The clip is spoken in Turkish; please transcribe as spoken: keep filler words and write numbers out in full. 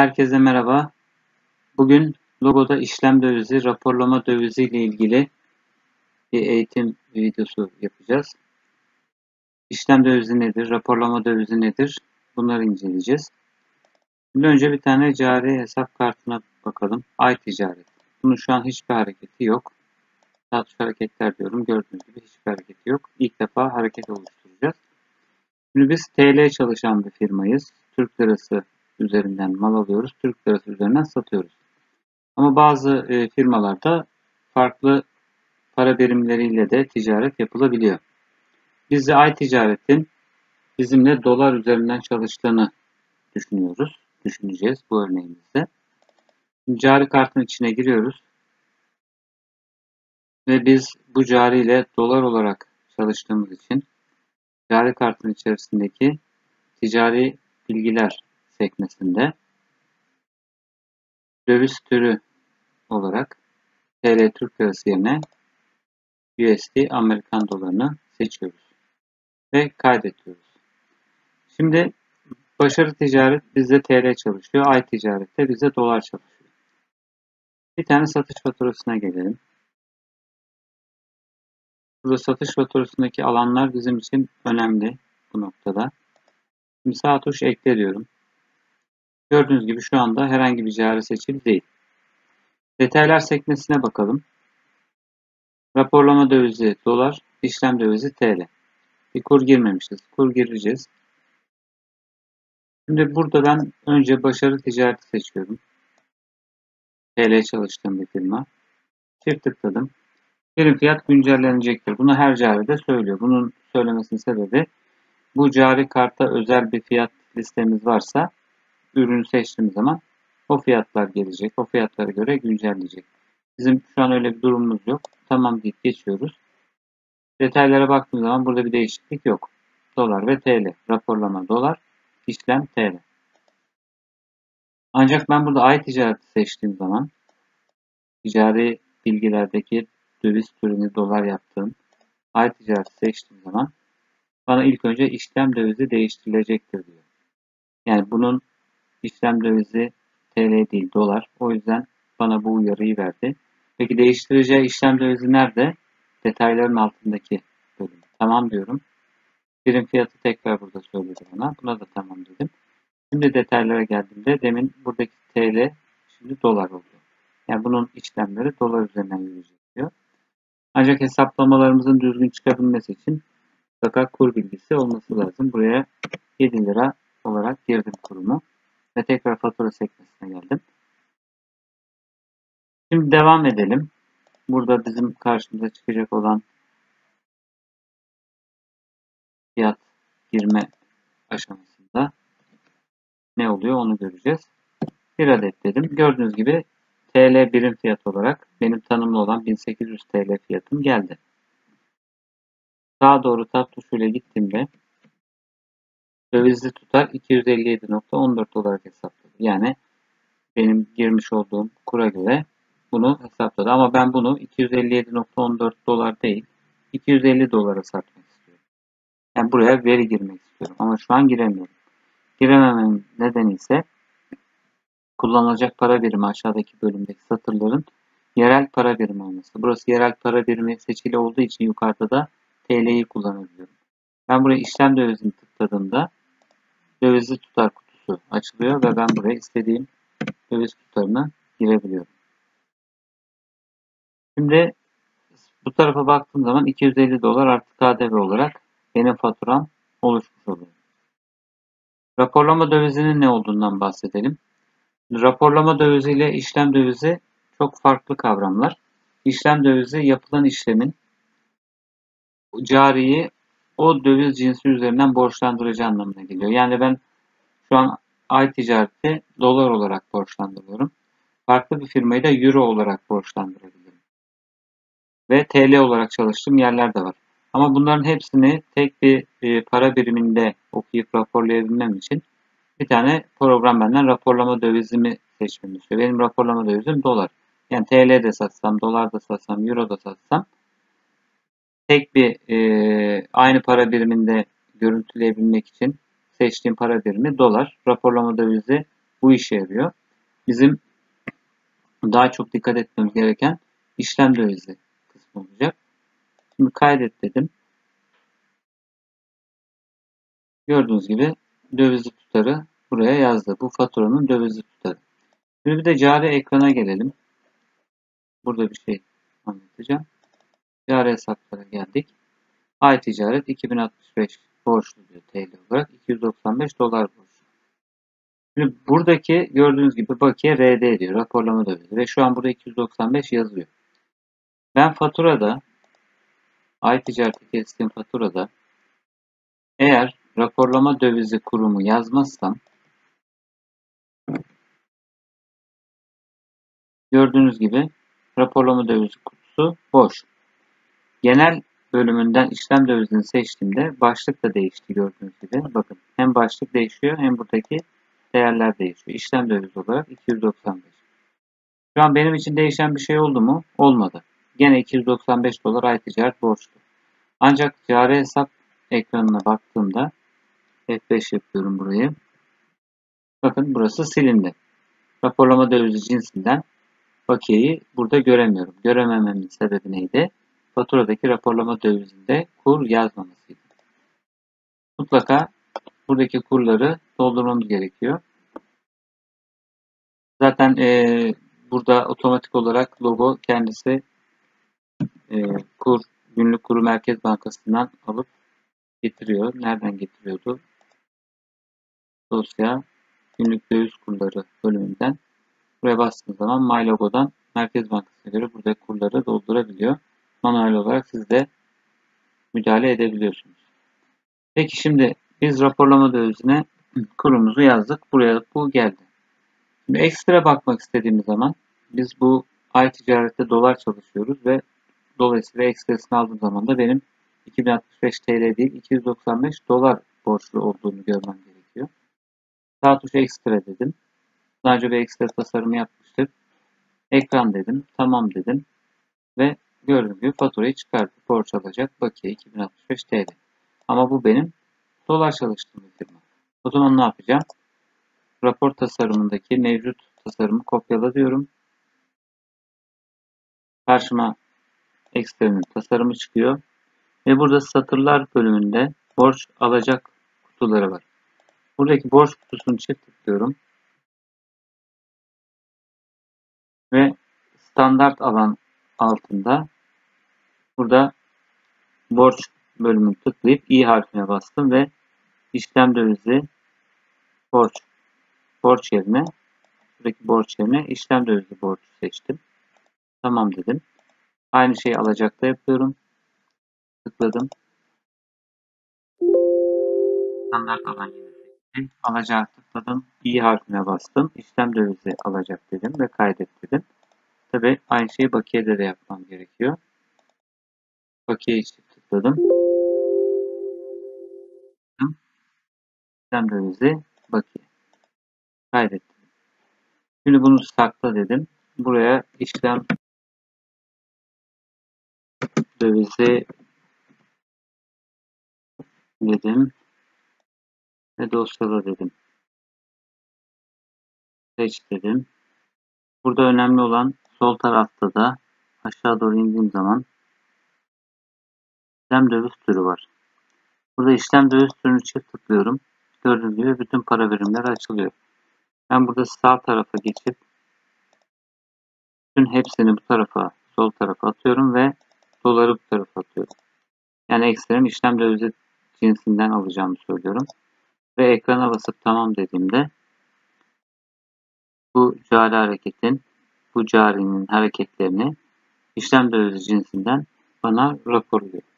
Herkese merhaba. Bugün logoda işlem dövizi, raporlama dövizi ile ilgili bir eğitim videosu yapacağız. İşlem dövizi nedir, raporlama dövizi nedir? Bunları inceleyeceğiz. Şimdi önce bir tane cari hesap kartına bakalım. Ay Ticaret. Bunun şu an hiçbir hareketi yok. Satış hareketler diyorum. Gördüğünüz gibi hiçbir hareketi yok. İlk defa hareket oluşturacağız. Şimdi biz T L çalışan bir firmayız. Türk lirası üzerinden mal alıyoruz. Türk lirası üzerinden satıyoruz. Ama bazı e, firmalarda farklı para birimleriyle de ticaret yapılabiliyor. Biz de Ay Ticaret'in bizimle dolar üzerinden çalıştığını düşünüyoruz. Düşüneceğiz bu örneğimizde. Şimdi cari kartın içine giriyoruz. Ve biz bu cari ile dolar olarak çalıştığımız için cari kartın içerisindeki ticari bilgiler sekmesinde döviz türü olarak T L Türk Lirası yerine U S D Amerikan dolarını seçiyoruz ve kaydediyoruz. Şimdi başarı ticaret bizde T L çalışıyor, Ay Ticaret'te bizde dolar çalışıyor. Bir tane satış faturasına gelelim. Burada satış faturasındaki alanlar bizim için önemli bu noktada. Şimdi sağ tuş ekle diyorum. Gördüğünüz gibi şu anda herhangi bir cari seçili değil. Detaylar sekmesine bakalım. Raporlama dövizi dolar, işlem dövizi T L. Bir kur girmemişiz. Kur gireceğiz. Şimdi burada ben önce başarı ticareti seçiyorum. T L çalıştığım bir firma. Çift tıkladım. Birim fiyat güncellenecektir. Bunu her caride söylüyor. Bunun söylemesinin sebebi bu cari karta özel bir fiyat listemiz varsa ürünü seçtiğimiz zaman o fiyatlar gelecek. O fiyatlara göre güncelleyecek. Bizim şu an öyle bir durumumuz yok. Tamam deyip geçiyoruz. Detaylara baktığımız zaman burada bir değişiklik yok. Dolar ve T L. Raporlama dolar, işlem T L. Ancak ben burada Ay Ticaret'i seçtiğim zaman ticari bilgilerdeki döviz türünü dolar yaptığım Ay Ticaret'i seçtiğim zaman bana ilk önce işlem dövizi değiştirilecektir diyor. Yani bunun İşlem dövizi T L değil dolar. O yüzden bana bu uyarıyı verdi. Peki değiştireceği işlem dövizi nerede? Detayların altındaki bölüm. Tamam diyorum. Birim fiyatı tekrar burada söyledi bana. Buna da tamam dedim. Şimdi detaylara geldiğimde demin buradaki T L şimdi dolar oldu. Yani bunun işlemleri dolar üzerinden yürüyecek diyor. Ancak hesaplamalarımızın düzgün çıkabilmesi için mutlaka kur bilgisi olması lazım. Buraya yedi lira olarak girdim kurumu. Ve tekrar fatura sekmesine geldim. Şimdi devam edelim. Burada bizim karşımıza çıkacak olan fiyat girme aşamasında ne oluyor onu göreceğiz. Bir adet dedim. Gördüğünüz gibi T L birim fiyat olarak benim tanımlı olan bin sekiz yüz T L fiyatım geldi. Sağa doğru tab tuşuyla gittiğimde dövizli tutar iki yüz elli yedi nokta on dört dolar hesapladı. Yani benim girmiş olduğum kura göre bunu hesapladı. Ama ben bunu iki yüz elli yedi nokta on dört dolar değil, iki yüz elli dolara satmak istiyorum. Yani buraya veri girmek istiyorum. Ama şu an giremiyorum. Girememenin nedeni ise kullanılacak para birimi aşağıdaki bölümdeki satırların yerel para birimi olması. Burası yerel para birimi seçili olduğu için yukarıda da T L'yi kullanabiliyorum. Ben buraya işlem dövizini tıkladığımda dövizli tutar kutusu açılıyor ve ben buraya istediğim döviz tutarını girebiliyorum. Şimdi bu tarafa baktığım zaman iki yüz elli dolar artı K D V olarak benim faturam oluşmuş oluyor. Raporlama dövizinin ne olduğundan bahsedelim. Raporlama dövizi ile işlem dövizi çok farklı kavramlar. İşlem dövizi yapılan işlemin cariyi o döviz cinsi üzerinden borçlandırıcı anlamına geliyor. Yani ben şu an Ay Ticaret'te dolar olarak borçlandırıyorum. Farklı bir firmayı da euro olarak borçlandırabilirim. Ve T L olarak çalıştığım yerler de var. Ama bunların hepsini tek bir para biriminde okuyup raporlayabilmem için bir tane program benden raporlama dövizimi seçmemi istiyor. Benim raporlama dövizim dolar. Yani T L'de satsam, dolarda satsam, euroda satsam tek bir e, aynı para biriminde görüntüleyebilmek için seçtiğim para birimi dolar. Raporlama dövizi bu işe yarıyor. Bizim daha çok dikkat etmemiz gereken işlem dövizi kısmı olacak. Şimdi kaydet dedim. Gördüğünüz gibi dövizli tutarı buraya yazdı. Bu faturanın dövizli tutarı. Şimdi bir de cari ekrana gelelim. Burada bir şey anlatacağım. Cari hesaplara geldik. Ay Ticaret iki bin altmış beş borçlu diyor T L olarak. iki yüz doksan beş dolar borçlu. Şimdi buradaki gördüğünüz gibi bakiye R D diyor. Raporlama dövizi. Ve şu an burada iki yüz doksan beş yazıyor. Ben faturada Ay Ticaret'e kestiğim faturada eğer raporlama dövizi kurumu yazmazsam gördüğünüz gibi raporlama dövizi kutusu boş. Genel bölümünden işlem dövizini seçtiğimde başlık da değişti gördüğünüz gibi. Bakın hem başlık değişiyor hem buradaki değerler değişiyor. İşlem dövizi olarak iki yüz doksan beş. Şu an benim için değişen bir şey oldu mu? Olmadı. Gene iki yüz doksan beş dolar Ay Ticaret borçlu. Ancak cari hesap ekranına baktığımda F beş yapıyorum burayı. Bakın burası silindi. Raporlama dövizi cinsinden bakiyeyi burada göremiyorum. Göremememin sebebi neydi? Faturadaki raporlama dövizinde kur yazmamasıydı. Mutlaka buradaki kurları doldurmamız gerekiyor. Zaten e, burada otomatik olarak logo kendisi e, kur günlük kuru Merkez Bankası'ndan alıp getiriyor. Nereden getiriyordu? Dosya günlük döviz kurları bölümünden. Buraya bastığınız zaman My Logo'dan Merkez Bankası'na göre burada kurları doldurabiliyor. Manuel olarak siz de müdahale edebiliyorsunuz. Peki şimdi biz raporlama dövizine kurumuzu yazdık. Buraya bu geldi. Şimdi ekstra bakmak istediğimiz zaman biz bu Ay Ticaret'te dolar çalışıyoruz ve dolayısıyla ekstresini aldığım zaman da benim iki bin altmış beş T L değil iki yüz doksan beş dolar borçlu olduğunu görmem gerekiyor. Sağ tuşa ekstra dedim. Daha önce bir ekstra tasarımı yapmıştık. Ekran dedim. Tamam dedim. Ve gördüğünüz gibi faturayı çıkartıp borç alacak. Bakiye iki bin altmış beş T L. Ama bu benim dolar çalıştığım bir firma. O zaman ne yapacağım? Rapor tasarımındaki mevcut tasarımı kopyala diyorum. Karşıma ekstrenin tasarımı çıkıyor. Ve burada satırlar bölümünde borç alacak kutuları var. Buradaki borç kutusunu çift tıklıyorum. Ve standart alan altında burada borç bölümünü tıklayıp i harfine bastım ve işlem dövizi borç borç yerine buradaki borç yerine işlem dövizi borç seçtim. Tamam dedim. Aynı şeyi alacakta yapıyorum. Tıkladım. Standart alan seçtim. Alacağı tıkladım. i harfine bastım. İşlem dövizi alacak dedim ve kaydet dedim. Tabii aynı şeyi bakiyede de yapmam gerekiyor. Bakiye çift tıkladım. İşlem dövizi bakiye. Kaydettim. Şimdi bunu sakla dedim. Buraya işlem dövizi dedim. Ve dosyada dedim. Seç dedim. Burada önemli olan sol tarafta da aşağı doğru indiğim zaman işlem döviz türü var. Burada işlem döviz türünü çift tıklıyorum. Gördüğünüz gibi bütün para birimleri açılıyor. Ben burada sağ tarafa geçip bütün hepsini bu tarafa, sol tarafa atıyorum ve doları bu tarafa atıyorum. Yani ekstrem işlem dövizi cinsinden alacağımı söylüyorum. Ve ekrana basıp tamam dediğimde bu cari hareketin, bu carinin hareketlerini işlem dövizi cinsinden bana raporluyor.